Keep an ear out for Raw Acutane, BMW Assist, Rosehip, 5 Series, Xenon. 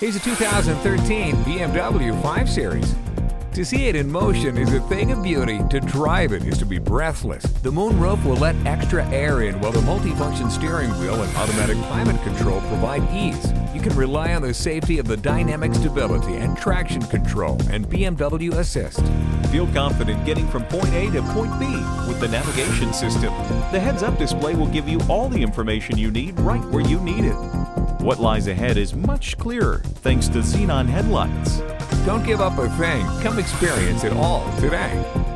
Here's a 2013 BMW 5 Series. To see it in motion is a thing of beauty. To drive it is to be breathless. The moonroof will let extra air in, while the multifunction steering wheel and automatic climate control provide ease. You can rely on the safety of the dynamic stability and traction control and BMW Assist. Feel confident getting from point A to point B with the navigation system. The heads-up display will give you all the information you need right where you need it. What lies ahead is much clearer thanks to Xenon headlights. Don't give up a thing. Come experience it all today.